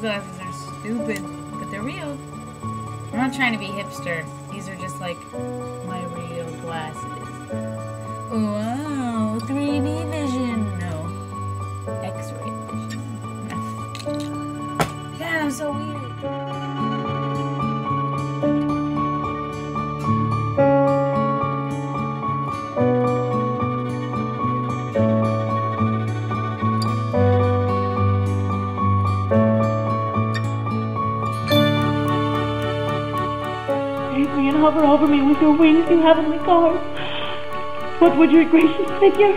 glasses are stupid, but they're real. I'm not trying to be hipster. These are just like my real glasses. Wow, 3D vision. No, X-ray vision. No. Yeah, I'm so weird. And hover over me with your wings, you heavenly guard. What would your gracious figure?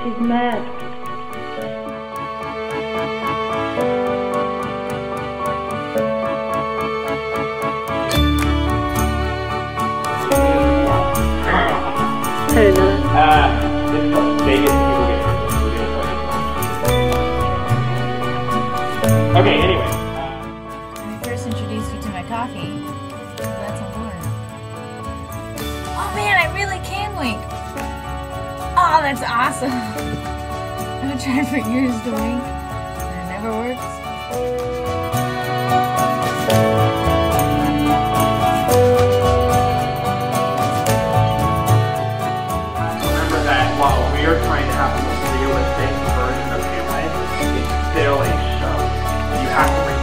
She's mad. I don't know. This fucking Vegas people get hurt. Okay, anyway. When I first introduced you to my coffee, that's a horror. Oh man, I really can wink. Oh, that's awesome. I've been trying for years to wink, and it never works. Remember that while we're trying to have the most realistic version of Hamlet, it's still a show. You have to wait.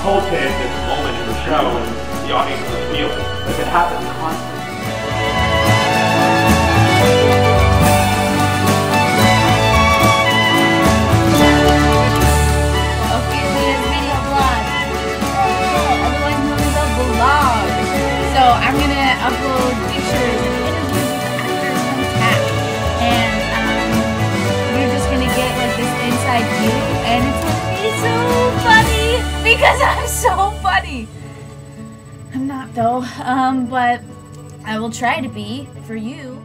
Halted this moment in the show and the audience would feel it. Like it happens constantly. Ophelia's video vlog. Otherwise known as a vlog. So I'm gonna upload pictures and interviews with actors from Tap. And we're just gonna get like this inside view, and it's gonna be so funny. Because I'm so funny. I'm not though, but I will try to be for you.